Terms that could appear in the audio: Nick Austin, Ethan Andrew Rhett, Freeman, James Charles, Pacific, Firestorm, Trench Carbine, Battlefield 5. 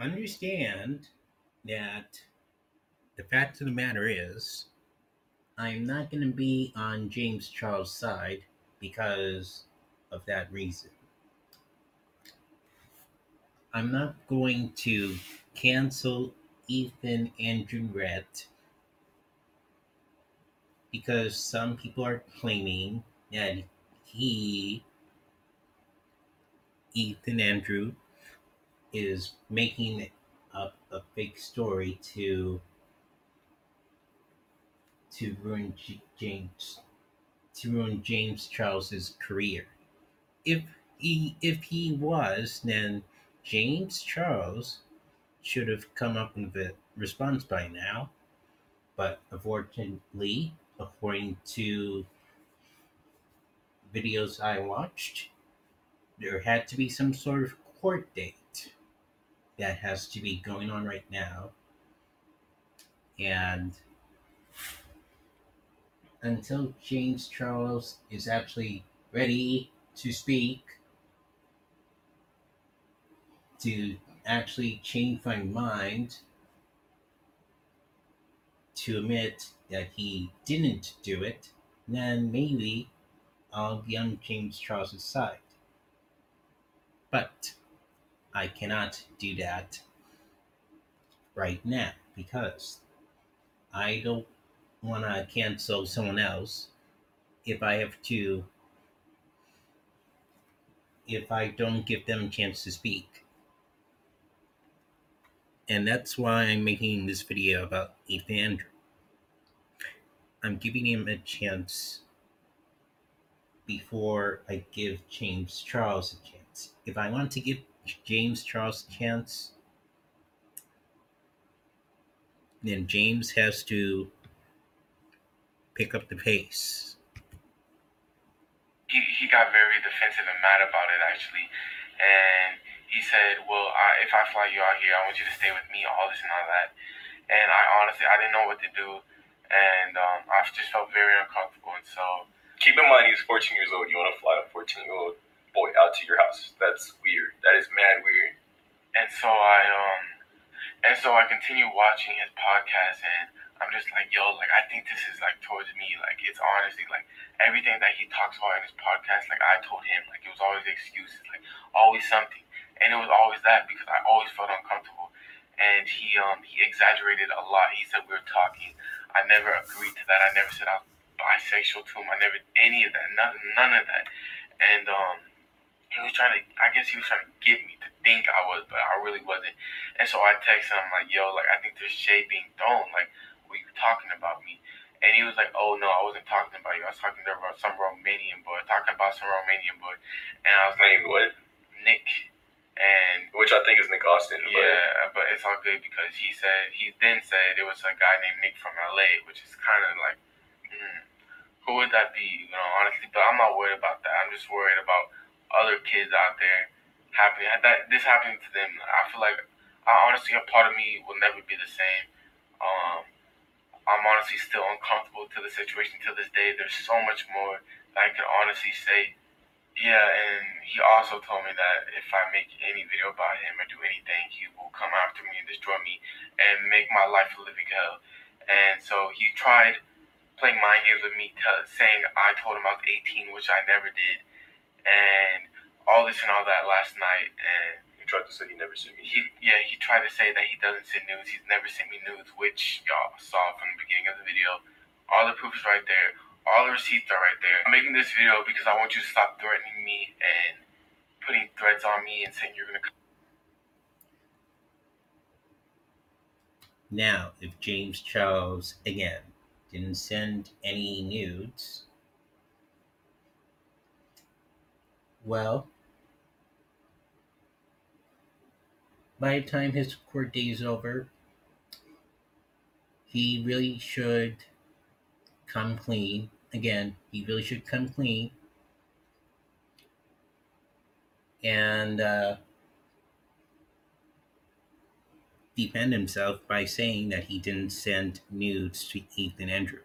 understand that the fact of the matter is, I'm not going to be on James Charles' side because of that reason. I'm not going to cancel Ethan Andrew Rhett because some people are claiming that Ethan Andrew is making up a fake story to ruin James Charles's career. If he was, then James Charles should have come up with a response by now. But unfortunately, according to videos I watched, there had to be some sort of court date that has to be going on right now. And until James Charles is actually ready to speak, to actually change my mind, to admit that he didn't do it, then maybe I'll be on James Charles' side. But I cannot do that right now because I don't want to cancel someone else if I don't give them a chance to speak. And that's why I'm making this video about Ethan Andrew. I'm giving him a chance before I give James Charles a chance. If I want to give James Charles a chance, then James has to pick up the pace. He got very defensive and mad about it, actually. And he said, well, if I fly you out here, I want you to stay with me, all this and all that. And I honestly didn't know what to do. And I just felt very uncomfortable. And so, keep in mind, he's 14 years old. You want to fly a 14-year-old boy out to your house? That's weird. That is mad weird. And so I continue watching his podcast, and I'm just like, yo, like, I think this is, like, towards me. Like, it's honestly, like, everything that he talks about in his podcast, like, I told him. Like, it was always excuses, like, always something. And it was always that because I always felt uncomfortable. And he exaggerated a lot. He said we were talking. I never agreed to that. I never said I was bisexual to him. I never did any of that. None of that. And he was trying to, I guess he was trying to get me to think I was, but I really wasn't. And so I texted him, like, yo, like, I think there's shade being thrown. Like, were you talking about me? And he was like, oh no, I wasn't talking about you. I was talking about some Romanian boy, and I was like, what? Nick, and which I think is Nick Austin. Yeah, but it's all good because he then said it was a guy named Nick from LA, which is kind of like, who would that be? You know, honestly. But I'm not worried about that. I'm just worried about other kids out there happening. This happening to them. I feel like honestly, a part of me will never be the same. I'm honestly still uncomfortable to the situation to this day. There's so much more that I can honestly say. Yeah, and he also told me that if I make any video about him or do anything, he will come after me and destroy me and make my life a living hell. And so he tried playing mind games with me, saying I told him I was 18, which I never did, and all this and all that last night. And tried to say he never sent me. He tried to say that he doesn't send nudes. He's never sent me nudes, which y'all saw from the beginning of the video. All the proof is right there. All the receipts are right there. I'm making this video because I want you to stop threatening me and putting threats on me and saying you're gonna. Now, if James Charles again didn't send any nudes, well, by the time his court day is over, he really should come clean. Again, he really should come clean. And defend himself by saying that he didn't send nudes to Ethan Andrew.